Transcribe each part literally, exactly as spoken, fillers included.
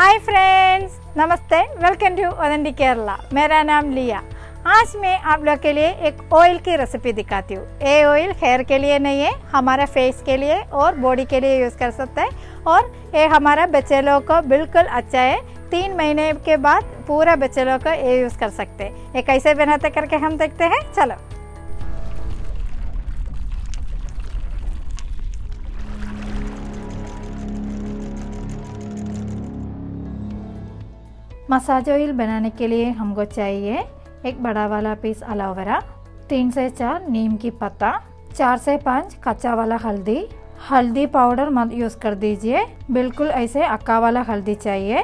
हाय friends, नमस्ते। Welcome to authentic Kerala. मेरा नाम लिया। आज मैं आप लोग के लिए एक ऑयल की रेसिपी दिखाती हूँ। ये ऑयल हेयर के लिए नहीं है, हमारा फेस के लिए और बॉडी के लिए यूज़ कर सकते हैं। और ये हमारा बच्चे लोग को बिल्कुल अच्छा है, तीन महीने के बाद पूरा बच्चे लोग को ये यूज़ कर सकते हैं। ये कैसे बनाते करके हम देखते हैं, चलो। मसाज ऑयल बनाने के लिए हमको चाहिए एक बड़ा वाला पीस एलोवेरा, तीन से चार नीम की पत्ता, चार से पाँच कच्चा वाला हल्दी। हल्दी पाउडर मत यूज़ कर दीजिए, बिल्कुल ऐसे अक्का वाला हल्दी चाहिए।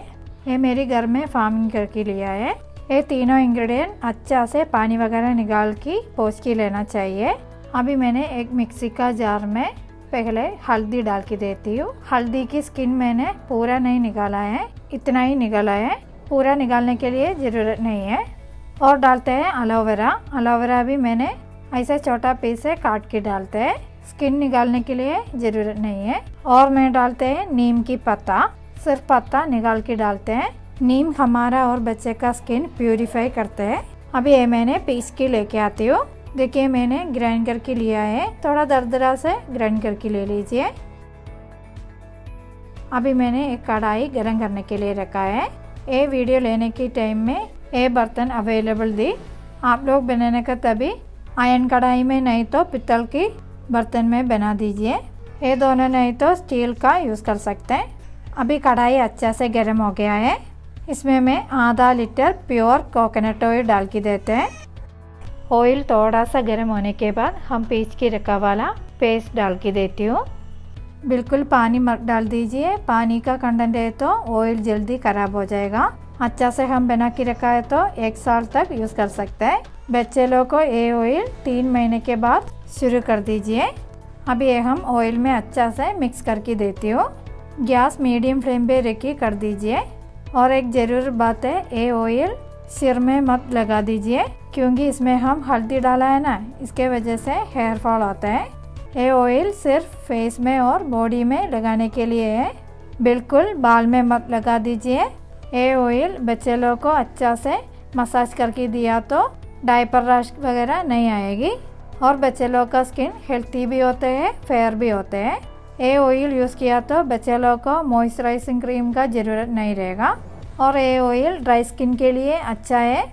ये मेरे घर में फार्मिंग करके लिया है। ये तीनों इंग्रेडिएंट अच्छा से पानी वगैरह निकाल के पोंछ के लेना चाहिए। अभी मैंने एक मिक्सी का जार में पहले हल्दी डाल के देती हूँ। हल्दी की स्किन मैंने पूरा नहीं निकाला है, इतना ही निकाला है, पूरा निकालने के लिए ज़रूरत नहीं है। और डालते हैं एलोवेरा। एलोवेरा भी मैंने ऐसे छोटा पीस से काट के डालते हैं, स्किन निकालने के लिए ज़रूरत नहीं है। और मैं डालते हैं नीम की पत्ता, सिर्फ पत्ता निकाल के डालते हैं। नीम हमारा और बच्चे का स्किन प्यूरिफाई करते हैं। अभी ये मैंने पीस के लेके आती हूँ। देखिए मैंने ग्राइंड करके लिया है, थोड़ा दरदरा से ग्राइंड करके ले लीजिए। अभी मैंने एक कढ़ाई गर्म करने के लिए रखा है। ये वीडियो लेने के टाइम में ये बर्तन अवेलेबल दी। आप लोग बनाने का तभी आयरन कढ़ाई में, नहीं तो पित्तल की बर्तन में बना दीजिए। ये दोनों नहीं तो स्टील का यूज़ कर सकते हैं। अभी कढ़ाई अच्छा से गर्म हो गया है। इसमें मैं आधा लीटर प्योर कोकोनट ऑयल डाल के देते हैं। ऑयल थोड़ा सा गर्म होने के बाद हम पीस के रखा वाला पेस्ट डाल के देती हूँ। बिल्कुल पानी मत डाल दीजिए, पानी का कंटेंट है तो ऑयल जल्दी खराब हो जाएगा। अच्छा से हम बना के रखा है तो एक साल तक यूज़ कर सकते हैं। बच्चे लोग को ये ऑयल तीन महीने के बाद शुरू कर दीजिए। अभी ये हम ऑयल में अच्छा से मिक्स करके देती हूँ। गैस मीडियम फ्लेम पे रखी कर दीजिए। और एक ज़रूर बात है, ये ऑयल सिर में मत लगा दीजिए, क्योंकि इसमें हम हल्दी डाला है ना, इसके वजह से हेयर फॉल होता है। ये ऑयल सिर्फ फेस में और बॉडी में लगाने के लिए है, बिल्कुल बाल में मत लगा दीजिए। ये ऑयल बच्चे लोग को अच्छा से मसाज करके दिया तो डायपर रश वगैरह नहीं आएगी, और बच्चे लोग का स्किन हेल्थी भी होते हैं, फेयर भी होते हैं। ये ऑयल यूज़ किया तो बच्चे लोग को मॉइस्चराइजिंग क्रीम का ज़रूरत नहीं रहेगा। और ये ऑयल ड्राई स्किन के लिए अच्छा है।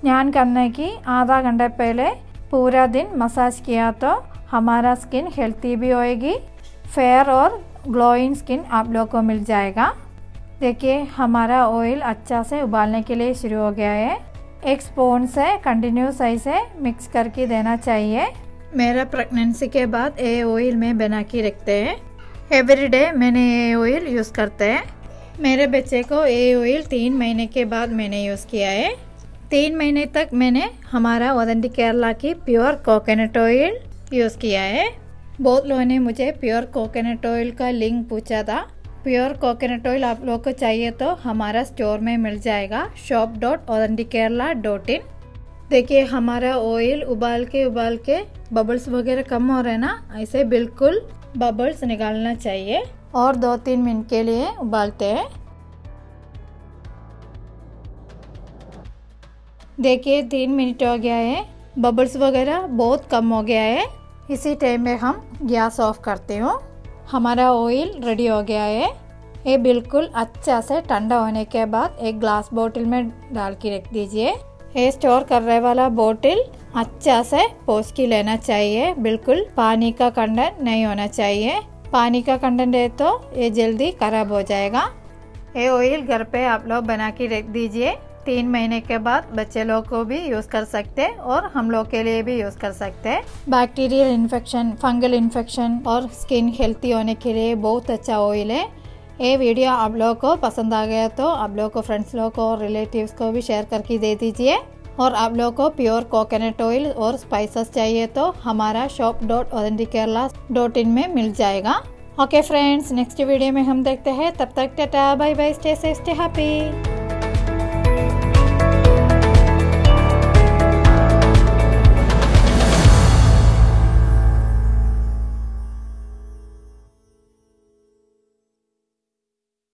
स्नान करने की आधा घंटे पहले पूरा दिन मसाज किया तो हमारा स्किन हेल्थी भी होएगी, फेयर और ग्लोइंग स्किन आप लोगों को मिल जाएगा। देखिए हमारा ऑयल अच्छा से उबालने के लिए शुरू हो गया है। एक स्पून से कंटिन्यूस ऐसे मिक्स करके देना चाहिए। मेरा प्रेगनेंसी के बाद ये ऑयल मैं बना के रखते हैं, एवरी डे मैंने ये ऑयल यूज़ करते हैं। मेरे बच्चे को ये ऑयल तीन महीने के बाद मैंने यूज़ किया है। तीन महीने तक मैंने हमारा ऑथेंटिक केरला की प्योर कोकोनट ऑयल यूज़ किया है। बहुत लोगों ने मुझे प्योर कोकोनट ऑयल का लिंक पूछा था। प्योर कोकोनट ऑयल आप लोगों को चाहिए तो हमारा स्टोर में मिल जाएगा, shop dot authentic Kerala dot in. देखिए हमारा ऑयल उबाल के उबाल के बबल्स वगैरह कम हो रहे हैं ना, ऐसे बिल्कुल बबल्स निकालना चाहिए। और दो तीन मिनट के लिए उबालते हैं। देखिए तीन मिनट हो गया है, बबल्स वगैरह बहुत कम हो गया है। इसी टाइम में हम गैस ऑफ करते हो। हमारा ऑयल रेडी हो गया है। ये बिल्कुल अच्छा से ठंडा होने के बाद एक ग्लास बोतल में डाल के रख दीजिए। ये स्टोर करने वाला बोतल अच्छा से पोंछ के लेना चाहिए, बिल्कुल पानी का कंटेंट नहीं होना चाहिए। पानी का कंटेंट है तो ये जल्दी खराब हो जाएगा। ये ऑयल घर पे आप लोग बना के रख दीजिए। तीन महीने के बाद बच्चे लोग को भी यूज़ कर सकते हैं और हम लोग के लिए भी यूज़ कर सकते हैं। बैक्टीरियल इन्फेक्शन, फंगल इन्फेक्शन और स्किन हेल्थी होने के लिए बहुत अच्छा ऑयल है। ये वीडियो आप लोग को पसंद आ गया तो आप लोग को फ्रेंड्स लोग को और रिलेटिव्स को भी शेयर करके दे दीजिए। और आप लोग को प्योर कोकोनट ऑयल और स्पाइसेस चाहिए तो हमारा shop dot authentic Kerala dot in में मिल जाएगा। ओके फ्रेंड्स, नेक्स्ट वीडियो में हम देखते हैं। तब तक tata, bye bye, stay safe, stay happy.